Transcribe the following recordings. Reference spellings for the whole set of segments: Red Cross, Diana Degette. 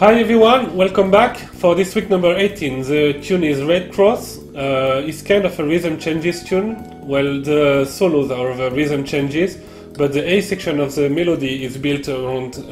Hi everyone, welcome back. For this week number 18, the tune is Red Cross. It's kind of a rhythm changes tune. Well, the solos are the rhythm changes, but the A section of the melody is built around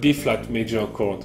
B flat major chord.